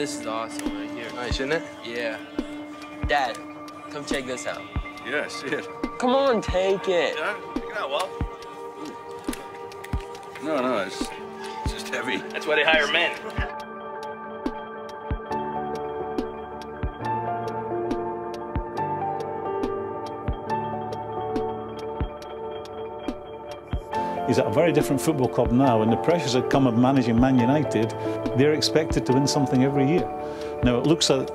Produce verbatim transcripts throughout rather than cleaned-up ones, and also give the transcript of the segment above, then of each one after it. This is awesome right here. Nice, isn't it? Yeah. Dad, come check this out. Yeah, I see it. Come on, take it. Yeah, take it out, Walt. No, no, it's, it's just heavy. That's why they hire men. He's at a very different football club now, and the pressures that come of managing Man United, they're expected to win something every year. Now, it looks like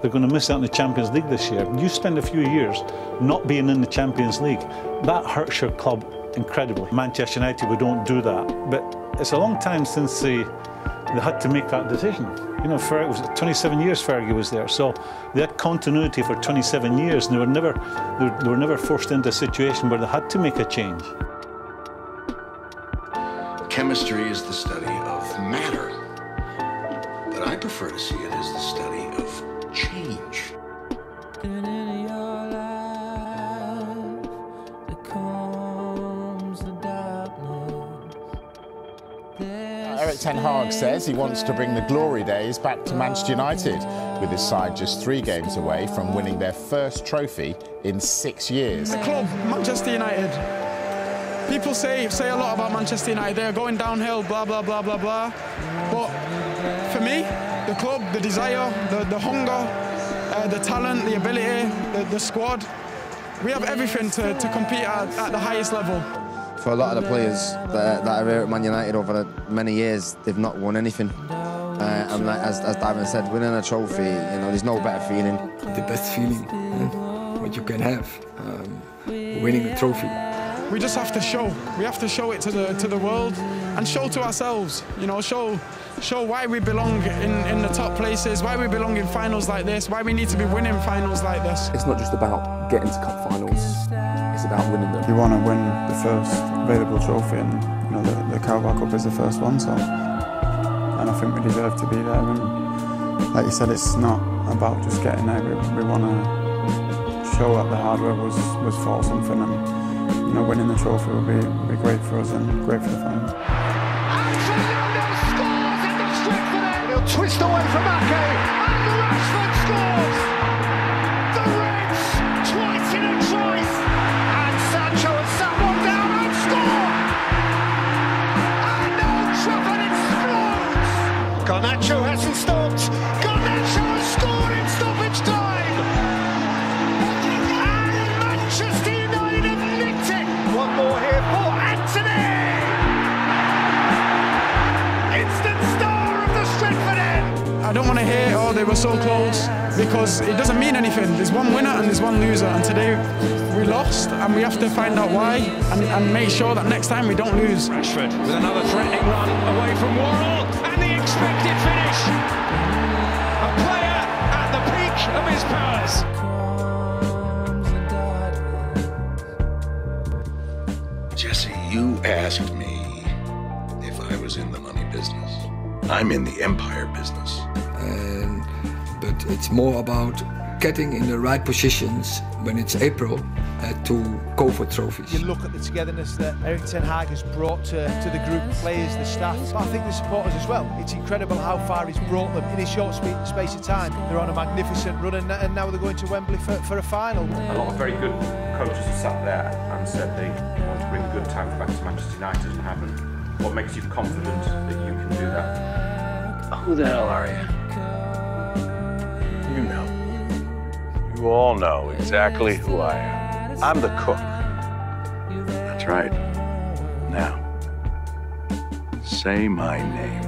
they're going to miss out in the Champions League this year. You spend a few years not being in the Champions League, that hurts your club incredibly. Manchester United, we don't do that, but it's a long time since they, they had to make that decision. You know, Fer it was twenty-seven years Fergie was there, so they had continuity for twenty-seven years, and they were never, they were, they were never forced into a situation where they had to make a change. Chemistry is the study of matter, but I prefer to see it as the study of change. And in your life, there comes the darkness. Erik Ten Hag says he wants to bring the glory days back to Manchester United, with his side just three games away from winning their first trophy in six years. The club, Manchester United. People say, say a lot about Manchester United, they're going downhill, blah, blah, blah, blah, blah. But for me, the club, the desire, the, the hunger, uh, the talent, the ability, the, the squad, we have everything to, to compete at, at the highest level. For a lot of the players that, that are here at Man United over many years, they've not won anything. Uh, and like, as, as Davin said, winning a trophy, you know, there's no better feeling. The best feeling, yeah, what you can have, um, winning a trophy. We just have to show. We have to show it to the to the world and show to ourselves. You know, show show why we belong in, in the top places, why we belong in finals like this, why we need to be winning finals like this. It's not just about getting to cup finals, it's about winning them. You want to win the first available trophy, and you know the, the Carabao Cup is the first one, so and I think we deserve to be there. And like you said, it's not about just getting there. We, we want to show that the hardware was was for something, and you know, winning the trophy will be, will be great for us and great for the fans. Antonio scores in the strip for them. He'll twist away from Ake, and Rashford scores. The Reds, twice in a choice, and Sancho has sat one down and score. And Old Trafford explodes. Garnacho hasn't stopped. Garnacho has scored in stoppage time. And Manchester United have nicked it. One more here for Anthony. Instant star of the Stretford End. I don't want to hear, oh, they were so close, because it doesn't mean anything. There's one winner and there's one loser, and today we lost, and we have to find out why and, and make sure that next time we don't lose. Rashford with another threatening run away from Worrell, and the expected finish. A player at the peak of his powers. You asked me if I was in the money business. I'm in the empire business. Um, but it's more about getting in the right positions when it's April uh, to go for trophies. You look at the togetherness that Erik Ten Hag has brought to, to the group, players, the staff, but I think the supporters as well. It's incredible how far he's brought them in a short sp space of time. They're on a magnificent run, and, and now they're going to Wembley for, for a final. A lot of very good coaches have sat there and said they want to bring good times back to Manchester United and haven't. What makes you confident that you can do that? Who the hell are you? You know. You all know exactly who I am. I'm the cook. That's right. Now, say my name.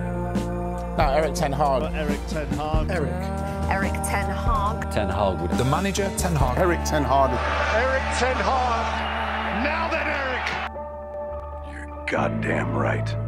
Now, Erik Ten Hag. Uh, Erik Ten Hag. Erik. Erik Ten Hag. Ten Hag. The manager, Ten Hag. Erik Ten Hag. Erik Ten Hag. Now then, Erik. You're goddamn right.